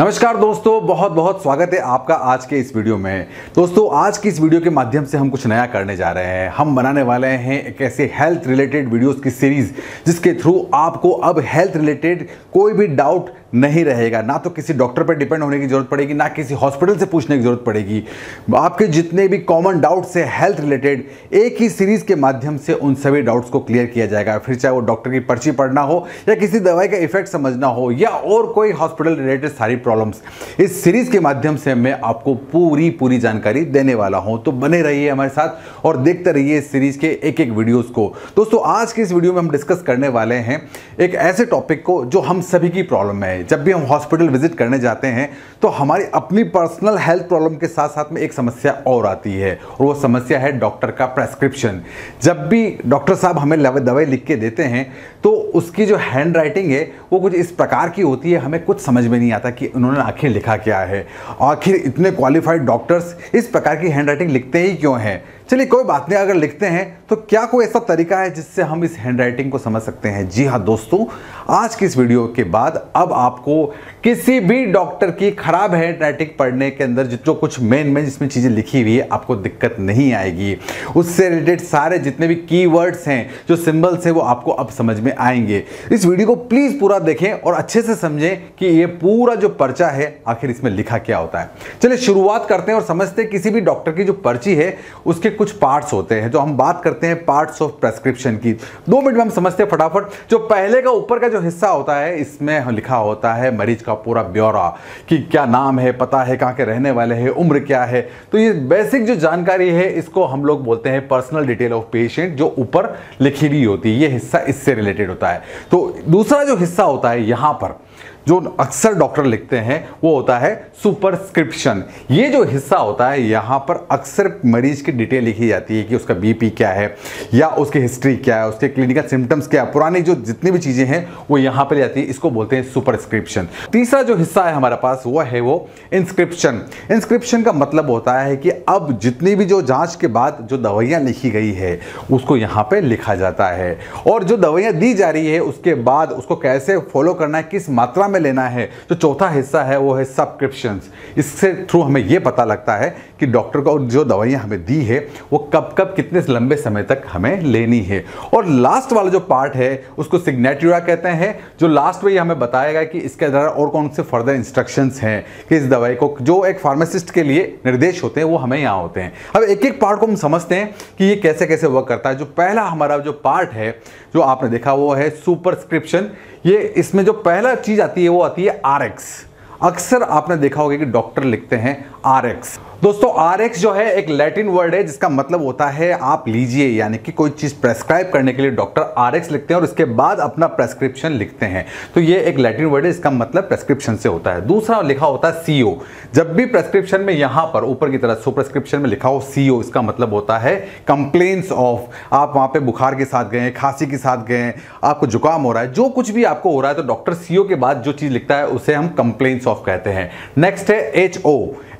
नमस्कार दोस्तों, बहुत बहुत स्वागत है आपका आज के इस वीडियो में। दोस्तों आज की इस वीडियो के माध्यम से हम कुछ नया करने जा रहे हैं। हम बनाने वाले हैं एक ऐसे हेल्थ रिलेटेड वीडियोस की सीरीज जिसके थ्रू आपको अब हेल्थ रिलेटेड कोई भी डाउट नहीं रहेगा। ना तो किसी डॉक्टर पर डिपेंड होने की जरूरत पड़ेगी, ना किसी हॉस्पिटल से पूछने की जरूरत पड़ेगी। आपके जितने भी कॉमन डाउट्स है हेल्थ रिलेटेड, एक ही सीरीज के माध्यम से उन सभी डाउट्स को क्लियर किया जाएगा। फिर चाहे वो डॉक्टर की पर्ची पढ़ना हो या किसी दवाई का इफेक्ट समझना हो या और कोई हॉस्पिटल रिलेटेड सारी प्रॉब्लम्स, इस सीरीज के माध्यम से मैं आपको पूरी जानकारी देने वाला हूं। तो बने रहिए हमारे साथ और देखते रहिए इस सीरीज के एक एक वीडियोस को। दोस्तों आज के इस वीडियो में हम डिस्कस करने वाले हैं एक ऐसे टॉपिक को जो हम सभी की प्रॉब्लम है। जब भी हम हॉस्पिटल विजिट करने जाते हैं तो हमारी अपनी पर्सनल हेल्थ प्रॉब्लम के साथ साथ में एक समस्या और आती है, और वो समस्या है डॉक्टर का प्रेस्क्रिप्शन। जब भी डॉक्टर साहब हमें दवाई लिख के देते हैं तो उसकी जो हैंड राइटिंग है वो कुछ इस प्रकार की होती है, हमें कुछ समझ में नहीं आता कि उन्होंने आखिर लिखा क्या है। आखिर इतने क्वालिफाइड डॉक्टर्स इस प्रकार की हैंड राइटिंग लिखते ही क्यों हैं। चलिए कोई बात नहीं, अगर लिखते हैं तो क्या कोई ऐसा तरीका है जिससे हम इस हैंड राइटिंग को समझ सकते हैं। जी हाँ दोस्तों, आज की इस वीडियो के बाद अब आपको किसी भी डॉक्टर की खराब हैंड राइटिंग पढ़ने के अंदर जो कुछ मेन जिसमें चीज़ें लिखी हुई है आपको दिक्कत नहीं आएगी। उससे रिलेटेड सारे जितने भी कीवर्ड्स हैं, जो सिंबल्स हैं, वो आपको अब समझ में आएंगे। इस वीडियो को प्लीज़ पूरा देखें और अच्छे से समझें कि ये पूरा जो पर्चा है आखिर इसमें लिखा क्या होता है। चलिए शुरुआत करते हैं और समझते हैं किसी भी डॉक्टर की जो पर्ची है उसके कुछ पार्ट्स होते हैं। जो हम बात करते हैं पार्ट्स ऑफ प्रेस्क्रिप्शन की, 2 मिनट में हम समझते हैं फटाफट। जो पहले का ऊपर का जो हिस्सा होता है इसमें लिखा होता है मरीज का पूरा ब्यौरा कि क्या नाम है, पता है, कहाँ के रहने वाले हैं, उम्र क्या है। तो ये बेसिक जो जानकारी है इसको हम लोग बोलते हैं पर्सनल डिटेल ऑफ पेशेंट, जो ऊपर लिखी हुई होती है। ये हिस्सा इससे रिलेटेड होता है। तो दूसरा जो हिस्सा होता है यहाँ पर जो अक्सर डॉक्टर लिखते हैं वो होता है सुपरस्क्रिप्शन। ये जो हिस्सा होता है यहाँ पर अक्सर मरीज की डिटेल लिखी जाती है कि उसका बीपी क्या है या उसकी हिस्ट्री क्या है, उसके क्लिनिकल सिम्टम्स क्या है, पुरानी जो जितनी भी चीज़ें हैं वो यहाँ पर जाती है। इसको बोलते हैं सुपरस्क्रिप्शन। तीसरा जो हिस्सा है हमारे पास वह है वो इंस्क्रिप्शन। इंस्क्रिप्शन का मतलब होता है कि अब जितनी भी जो जाँच के बाद जो दवाइयाँ लिखी गई है उसको यहाँ पर लिखा जाता है, और जो दवाइयाँ दी जा रही है उसके बाद उसको कैसे फॉलो करना है, किस मात्रा लेना है। जो चौथा हिस्सा है वो है सब्सक्रिप्शंस। इससे थ्रू हमें यह पता लगता है कि डॉक्टर को जो दवाइयां हमें दी है वो कब कितने लंबे समय तक हमें लेनी है। और लास्ट वाला जो पार्ट है उसको सिग्नेटुरा कहते हैं, जो लास्ट में ये हमें बताएगा कि इसके द्वारा और कौन से फर्दर इंस्ट्रक्शंस हैं कि इस दवाई को, जो एक फार्मासिस्ट के लिए निर्देश होते हैं वो हमें यहाँ होते हैं। अब एक एक पार्ट को हम समझते हैं कि ये कैसे कैसे वर्क करता है। जो पहला हमारा जो पार्ट है जो आपने देखा वो है सुपरस्क्रिप्शन। ये इसमें जो पहला चीज आती है वो आती है RX। अक्सर आपने देखा होगा कि डॉक्टर लिखते हैं RX। दोस्तों RX जो है एक लैटिन वर्ड है जिसका मतलब होता है आप लीजिए, यानी कि कोई चीज़ प्रेस्क्राइब करने के लिए डॉक्टर RX लिखते हैं और उसके बाद अपना प्रेस्क्रिप्शन लिखते हैं। तो ये एक लैटिन वर्ड है जिसका मतलब प्रेस्क्रिप्शन से होता है। दूसरा लिखा होता है CO। जब भी प्रेस्क्रिप्शन में यहाँ पर ऊपर की तरफ सुपरस्क्रिप्शन में लिखा हो CO, इसका मतलब होता है कंप्लेंट्स ऑफ। आप वहाँ पर बुखार के साथ गए, खांसी के साथ गए, आपको जुकाम हो रहा है, जो कुछ भी आपको हो रहा है तो डॉक्टर CO के बाद जो चीज़ लिखता है उसे हम कंप्लेंट्स ऑफ कहते हैं। नेक्स्ट है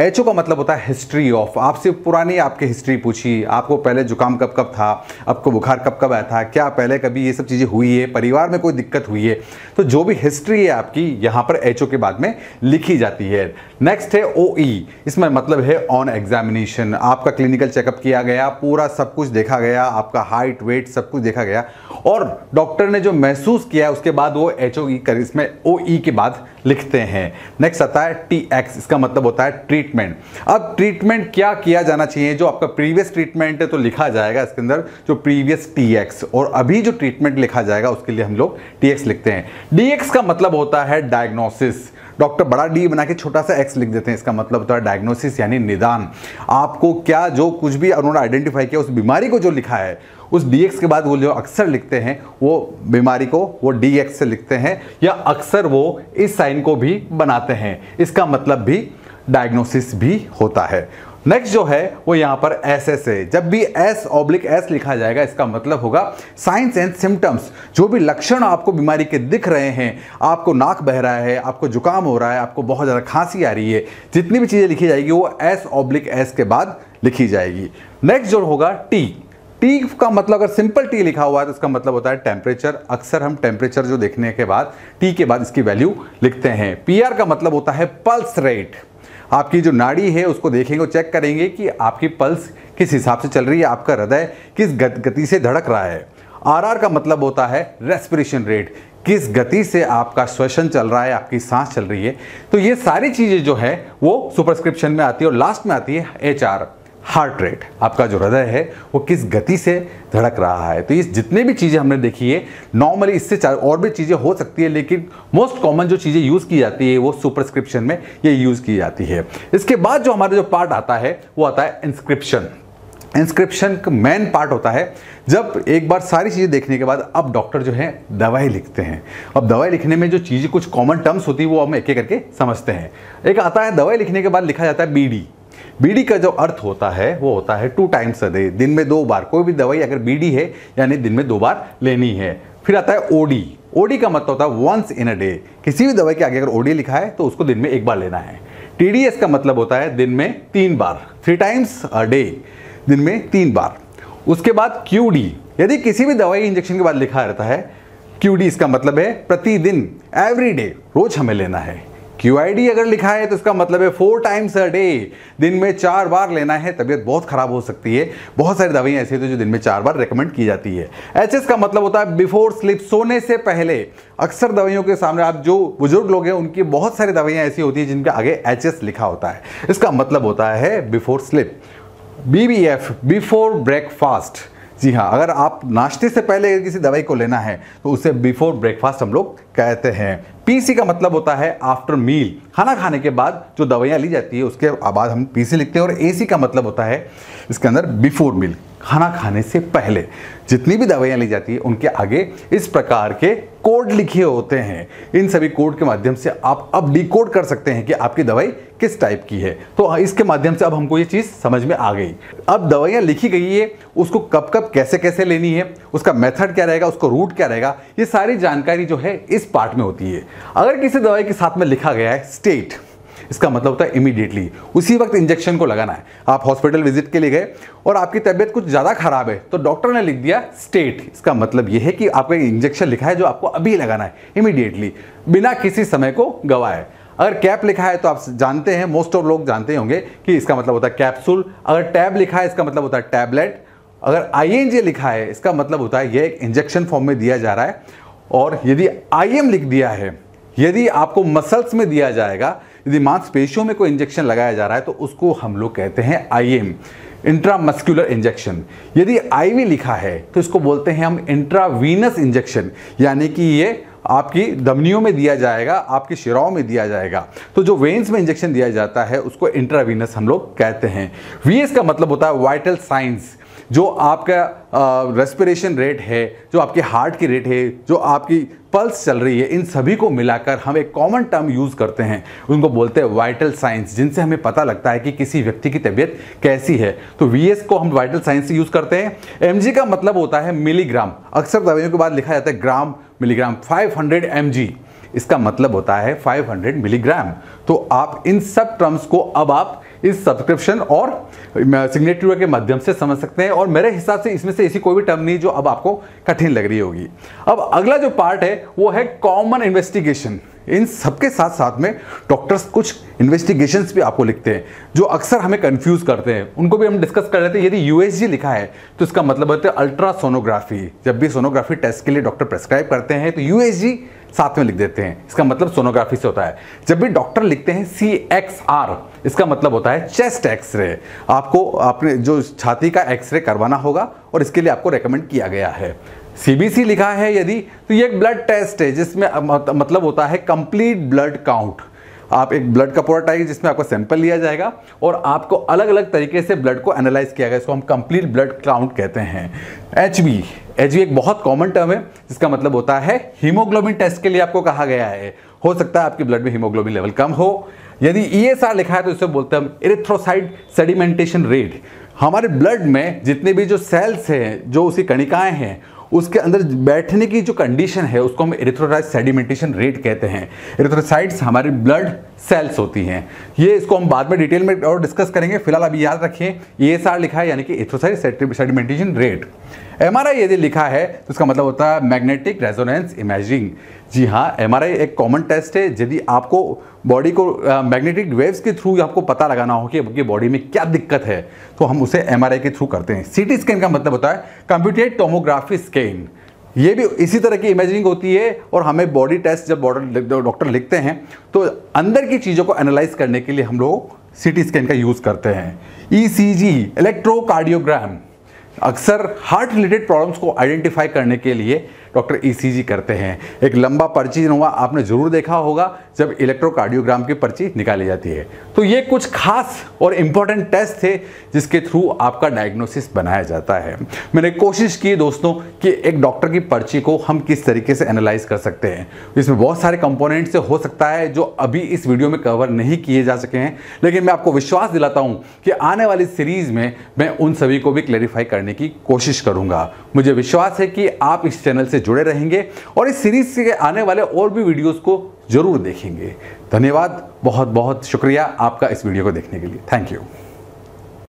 HO का मतलब होता है हिस्ट्री ऑफ। आपसे पुरानी आपकी हिस्ट्री पूछी, आपको पहले जुकाम कब था, आपको बुखार कब आया था, क्या पहले कभी ये सब चीज़ें हुई है, परिवार में कोई दिक्कत हुई है, तो जो भी हिस्ट्री है आपकी यहाँ पर HO के बाद में लिखी जाती है। नेक्स्ट है OE। इसमें मतलब है ऑन एग्जामिनेशन। आपका क्लिनिकल चेकअप किया गया, पूरा सब कुछ देखा गया, आपका हाइट वेट सब कुछ देखा गया और डॉक्टर ने जो महसूस किया उसके बाद वो HOE कर इसमें OE के बाद लिखते हैं। नेक्स्ट आता है TX। इसका मतलब होता है ट्रीटमेंट। अब ट्रीटमेंट क्या किया जाना चाहिए, जो आपका प्रीवियस ट्रीटमेंट है तो लिखा जाएगा इसके अंदर जो प्रीवियस TX, और अभी जो ट्रीटमेंट लिखा जाएगा उसके लिए हम लोग TX लिखते हैं। DX का मतलब होता है डायग्नोसिस। डॉक्टर बड़ा D बना के छोटा सा X लिख देते हैं, इसका मतलब होता है डायग्नोसिस यानी निदान। आपको क्या जो कुछ भी उन्होंने आइडेंटिफाई किया उस बीमारी को जो लिखा है उस DX के बाद वो जो अक्सर लिखते हैं वो बीमारी को वो DX से लिखते हैं, या अक्सर वो इस साइन को भी बनाते हैं, इसका मतलब भी डायग्नोसिस भी होता है। नेक्स्ट जो है वो यहाँ पर SS है। जब भी S/S लिखा जाएगा इसका मतलब होगा साइंस एंड सिम्टम्स। जो भी लक्षण आपको बीमारी के दिख रहे हैं, आपको नाक बह रहा है, आपको जुकाम हो रहा है, आपको बहुत ज़्यादा खांसी आ रही है, जितनी भी चीज़ें लिखी जाएगी वो S/S के बाद लिखी जाएगी। नेक्स्ट जो होगा T टी का मतलब अगर सिंपल टी लिखा हुआ है तो इसका मतलब होता है टेम्परेचर। अक्सर हम टेम्परेचर जो देखने के बाद टी के बाद इसकी वैल्यू लिखते हैं। पीआर का मतलब होता है पल्स रेट। आपकी जो नाड़ी है उसको देखेंगे और चेक करेंगे कि आपकी पल्स किस हिसाब से चल रही है, आपका हृदय किस गति से धड़क रहा है। आरआर का मतलब होता है रेस्पिरेशन रेट, किस गति से आपका श्वसन चल रहा है, आपकी सांस चल रही है। तो ये सारी चीज़ें जो है वो सुपरस्क्रिप्शन में आती है। और लास्ट में आती है एचआर, हार्ट रेट, आपका जो हृदय है वो किस गति से धड़क रहा है। तो ये जितने भी चीज़ें हमने देखी है, नॉर्मली इससे और भी चीज़ें हो सकती है, लेकिन मोस्ट कॉमन जो चीज़ें यूज़ की जाती है वो सुपरस्क्रिप्शन में ये यूज़ की जाती है। इसके बाद जो हमारा जो पार्ट आता है वो आता है इंस्क्रिप्शन। इंस्क्रिप्शन का मेन पार्ट होता है जब एक बार सारी चीज़ें देखने के बाद अब डॉक्टर जो है दवाई लिखते हैं। अब दवाई लिखने में जो चीज़ें कुछ कॉमन टर्म्स होती है वो हम एक एक करके समझते हैं। एक आता है दवाई लिखने के बाद लिखा जाता है बीडी। बीडी का जो अर्थ होता है वो होता है 2 टाइम्स अ डे, दिन में 2 बार। कोई भी दवाई अगर बीडी है यानी दिन में 2 बार लेनी है। फिर आता है ओडी। ओडी का मतलब होता है वंस इन अ डे। किसी भी दवाई के आगे अगर ओडी लिखा है तो उसको दिन में 1 बार लेना है। टीडीएस का मतलब होता है दिन में 3 बार, 3 टाइम्स अ डे, दिन में 3 बार। उसके बाद क्यूडी, यदि किसी भी दवाई इंजेक्शन के बाद लिखा रहता है क्यूडी, इसका मतलब है प्रतिदिन, एवरी डे, रोज हमें लेना है। QID अगर लिखा है तो इसका मतलब है 4 टाइम्स अ डे, दिन में 4 बार लेना है, तबीयत बहुत ख़राब हो सकती है। बहुत सारी दवाइयाँ ऐसी होती है जो दिन में 4 बार रेकमेंड की जाती है। HS का मतलब होता है बिफोर स्लीप, सोने से पहले। अक्सर दवाइयों के सामने आप जो बुजुर्ग लोग हैं उनकी बहुत सारी दवाइयाँ ऐसी होती है जिनके आगे HS लिखा होता है, इसका मतलब होता है before sleep. BBF, before breakfast. जी हाँ, अगर आप नाश्ते से पहले किसी दवाई को लेना है तो उसे बिफोर ब्रेकफास्ट हम लोग कहते हैं। पीसी का मतलब होता है आफ्टर मील, खाना खाने के बाद जो दवाइयाँ ली जाती है उसके बाद हम पीसी लिखते हैं। और एसी का मतलब होता है इसके अंदर बिफोर मील, खाना खाने से पहले। जितनी भी दवाइयाँ ली जाती है उनके आगे इस प्रकार के कोड लिखे होते हैं। इन सभी कोड के माध्यम से आप अब डिकोड कर सकते हैं कि आपकी दवाई किस टाइप की है। तो इसके माध्यम से अब हमको ये चीज़ समझ में आ गई। अब दवाइयाँ लिखी गई है, उसको कब कब कैसे कैसे लेनी है, उसका मेथड क्या रहेगा, उसको रूट क्या रहेगा, ये सारी जानकारी जो है इस पार्ट में होती है। अगर किसी दवाई के साथ में लिखा गया है स्टेट, इसका मतलब होता है इमीडिएटली, उसी वक्त इंजेक्शन को लगाना है। आप हॉस्पिटल विजिट के लिए गए और आपकी तबीयत कुछ ज़्यादा खराब है तो डॉक्टर ने लिख दिया स्टेट, इसका मतलब यह है कि आपका इंजेक्शन लिखा है जो आपको अभी लगाना है, इमीडिएटली, बिना किसी समय को गवाए। अगर कैप लिखा है तो आप जानते हैं, मोस्ट ऑफ लोग जानते होंगे कि इसका मतलब होता है कैप्सूल। अगर टैब लिखा है इसका मतलब होता है टैबलेट। अगर INJ लिखा है इसका मतलब होता है यह एक इंजेक्शन फॉर्म में दिया जा रहा है। और यदि IM लिख दिया है, यदि आपको मसल्स में दिया जाएगा, यदि मांसपेशियों में कोई इंजेक्शन लगाया जा रहा है तो उसको हम लोग कहते हैं IM, इंट्रामस्कुलर इंजेक्शन। यदि IV लिखा है तो इसको बोलते हैं हम इंट्रावीनस इंजेक्शन, यानी कि ये आपकी धमनियों में दिया जाएगा, आपकी शिराओं में दिया जाएगा। तो जो वेन्स में इंजेक्शन दिया जाता है उसको इंट्रावीनस हम लोग कहते हैं। VS का मतलब होता है वाइटल साइंस, जो आपका रेस्पिरेशन रेट है, जो आपके हार्ट की रेट है, जो आपकी पल्स चल रही है, इन सभी को मिलाकर हम एक कॉमन टर्म यूज़ करते हैं, उनको बोलते हैं वाइटल साइंस, जिनसे हमें पता लगता है कि किसी व्यक्ति की तबीयत कैसी है। तो VS को हम वाइटल साइंस से यूज़ करते हैं। MG का मतलब होता है मिलीग्राम। अक्सर दवाइयों के बाद लिखा जाता है ग्राम, मिलीग्राम, 500 mg, इसका मतलब होता है 500 मिलीग्राम। तो आप इन सब टर्म्स को अब आप इस सब्सक्रिप्शन और सिग्नेचर के माध्यम से समझ सकते हैं। और मेरे हिसाब से इसमें से ऐसी कोई भी टर्म नहीं जो अब आपको कठिन लग रही होगी। अब अगला जो पार्ट है वो है कॉमन इन्वेस्टिगेशन। इन सबके साथ साथ में डॉक्टर्स कुछ इन्वेस्टिगेशंस भी आपको लिखते हैं जो अक्सर हमें कंफ्यूज करते हैं, उनको भी हम डिस्कस कर लेते हैं। यदि USG लिखा है तो इसका मतलब होता है अल्ट्रासोनोग्राफी। जब भी सोनोग्राफी टेस्ट के लिए डॉक्टर प्रेस्क्राइब करते हैं तो USG साथ में लिख देते हैं, इसका मतलब सोनोग्राफी से होता है। जब भी डॉक्टर लिखते हैं CXR, इसका मतलब होता है चेस्ट एक्सरे। आपको अपने जो छाती का एक्सरे करवाना होगा और इसके लिए आपको रेकमेंड किया गया है। CBC लिखा है यदि, तो ये एक ब्लड टेस्ट है जिसमें मतलब होता है कंप्लीट ब्लड काउंट। आप एक ब्लड का पूरा टाइप जिसमें आपका सैंपल लिया जाएगा और आपको अलग अलग तरीके से ब्लड को एनालाइज किया गया, इसको हम कंप्लीट ब्लड काउंट कहते हैं। HB एक बहुत कॉमन टर्म है जिसका मतलब होता है हीमोग्लोबिन टेस्ट के लिए आपको कहा गया है, हो सकता है आपके ब्लड में हीमोग्लोबिन लेवल कम हो। यदि ESR लिखा है तो इसे बोलते हैं हम इरेथ्रोसाइट सेडिमेंटेशन रेट। हमारे ब्लड में जितने भी जो सेल्स हैं, जो उसकी कणिकाएँ हैं, उसके अंदर बैठने की जो कंडीशन है उसको हम एरिथ्रोसाइट सेडिमेंटेशन रेट कहते हैं। एरिथ्रोसाइट्स हमारे ब्लड सेल्स होती हैं, ये इसको हम बाद में डिटेल में और डिस्कस करेंगे। फिलहाल अभी याद रखिए ESR लिखा है यानी कि एरिथ्रोसाइट सेडिमेंटेशन रेट। MRI यदि लिखा है तो इसका मतलब होता है मैग्नेटिक रेजोनेंस इमेजिंग। जी हाँ, MRI एक कॉमन टेस्ट है। यदि आपको बॉडी को मैग्नेटिक वेव्स के थ्रू आपको पता लगाना हो कि आपकी बॉडी में क्या दिक्कत है तो हम उसे MRI के थ्रू करते हैं। CT स्कैन का मतलब होता है कंप्यूटेड टोमोग्राफी स्कैन, ये भी इसी तरह की इमेजिंग होती है। और हमें बॉडी टेस्ट जब डॉक्टर लिखते हैं तो अंदर की चीज़ों को एनालाइज करने के लिए हम लोग CT स्कैन का यूज़ करते हैं। ECG इलेक्ट्रोकार्डियोग्राम, अक्सर हार्ट रिलेटेड प्रॉब्लम्स को आइडेंटिफाई करने के लिए डॉक्टर ECG करते हैं। एक लंबा पर्ची नुमा आपने ज़रूर देखा होगा जब इलेक्ट्रोकार्डियोग्राम की पर्ची निकाली जाती है। तो ये कुछ खास और इम्पॉर्टेंट टेस्ट थे जिसके थ्रू आपका डायग्नोसिस बनाया जाता है। मैंने कोशिश की दोस्तों कि एक डॉक्टर की पर्ची को हम किस तरीके से एनालाइज कर सकते हैं। इसमें बहुत सारे कंपोनेंट से हो सकता है जो अभी इस वीडियो में कवर नहीं किए जा सके हैं, लेकिन मैं आपको विश्वास दिलाता हूँ कि आने वाली सीरीज़ में मैं उन सभी को भी क्लैरिफाई करने की कोशिश करूँगा। मुझे विश्वास है कि आप इस चैनल से जुड़े रहेंगे और इस सीरीज के आने वाले और भी वीडियोस को जरूर देखेंगे। धन्यवाद, बहुत बहुत शुक्रिया आपका इस वीडियो को देखने के लिए। Thank you.